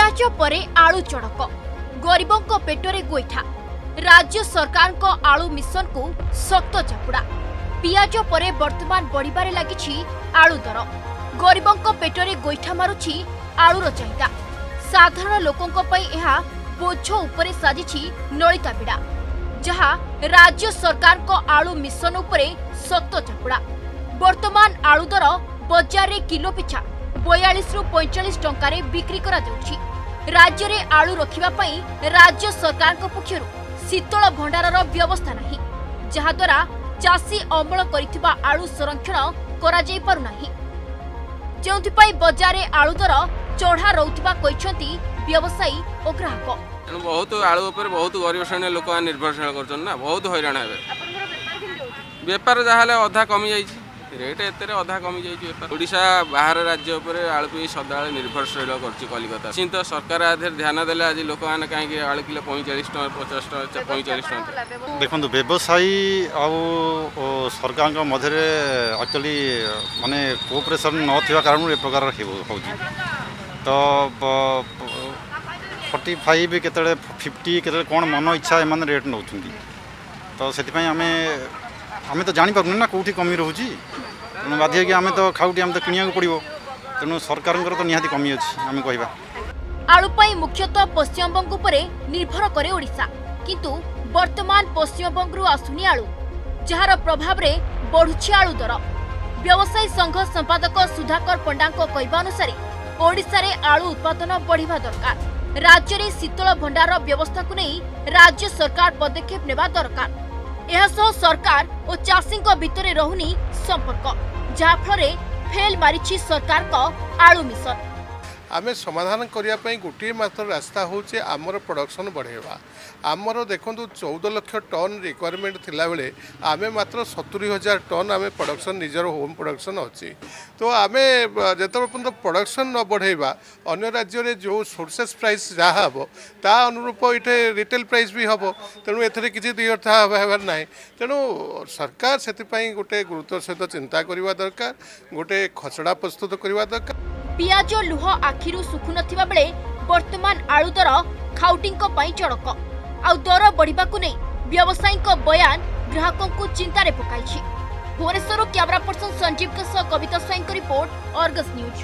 पियाज परे आलू चढ़क गरीबों पेटरे गोइठा राज्य सरकार को आलू मिशन को सक्त चापुड़ा पियाज परे बर्तमान बढ़िबारे लागिछि आलू दर गरीबों पेटरे गोइठा मारुछि आलूर चाहिदा साधारण लोकों पई एहा बोझ उपरे साजिछि नलिता बिड़ा जहा राज्य सरकार को आलू मिशन उपरे सक्त चापुड़ा बर्तमान आलू दर बजार रे किलो पिछा 42 रु 45 टंका रे बिक्री करा जाउछि। राज्य रे आलू रखिबा पई राज्य सरकार को पक्षरु शीतल भंडारर व्यवस्था नाही जहा द्वारा चासी अमल करितबा आलू संरक्षण करा जाई पारु नाही जेउथि पई बजार रे आलू दर चढ़ा रहउतबा कहिसंती व्यवसायी ओ ग्राहक। बहुत आलू ऊपर बहुत गरीब श्रेणी लोक निर्भरशील करछन ना बहुत हैरान हेबे। व्यापार जाहले आधा कमी जाई रेट एतरे आधा कमी जाइछी। बाहर राज्य उपरे आलू पे सदा निर्भरशील करछि कलिकता चिंत सरकार आधे ध्यान देले आज लोक माने काहे आलू किलो 45 टंका 50 टंका 45 टंका देखंतु व्यवसायी आउ सरकार के मधे रे एक्चुअली माने कोऑपरेशन न थिबा कारण ए प्रकार होउछि तो 45 केतले 50 केतले कोन मन इच्छा ए माने रेट नउछुंती तो सेति पई आमे तो जानी पारुना ना कोठी कमी रहउछि तेणु बाध्य कि आमे तो खाउटी आमे तो किनियाक पड़िबो तेणु सरकार तो निहाती कमी अछि आमे कहिबा। आलू पई मुख्यतः पश्चिम बंग उपरे निर्भर करे ओडिसा किंतु वर्तमान पश्चिम बंगरु आसुनी आलू जहार प्रभाव रे बढ़ुछि आलू दर। व्यवसायी संघ संपादक सुधाकर पंडाको कहिबा अनुसार ओडिसा रे आलू उत्पादन बढ़िबा दरकार राज्य रे शीतल भंडार व्यवस्था को नै राज्य सरकार पदक्षेप नेबा दरकार एहासो सरकार और चाषी भितरे रहुनी संपर्क जहाँफल फेल मारिछि सरकार को आलू मिशन। आमे समाधान करने गोटे मात्र रास्ता हूँ आमर प्रोडक्शन बढ़ेवा। आमर देखो 14 लक्ष टन रिक्वायरमेंट थिला बेले आमे मात्र 70,000 टन आमे प्रोडक्शन निजर होम प्रोडक्शन अच्छी तो आमे जतबे पर्यंत प्रोडक्शन न बढ़ेवा अन्य राज्य रे जो सोर्सेस प्राइस जहाँ हे ता अनुरूप इटे रिटेल प्राइस भी हे तेणु एथरे किछि दियर्था हेबार नाही तेणु सरकार सेतिपाई गोटे गुरुत्व सहित चिंता करवा दरकार गोटे खसड़ा प्रस्तुत करवा दरकार। पियाज लुह आखिरू सुखु नथिबा बेले वर्तमान आलू दर खाउटिंग चड़क आ दर बढ़िबाकु नै व्यवसायी बयान ग्राहकों को चिंता रे पकाइछि। भुवनेश्वर कैमरा पर्सन संजीव के सह कविता स्वयं रिपोर्ट आर्गस न्यूज।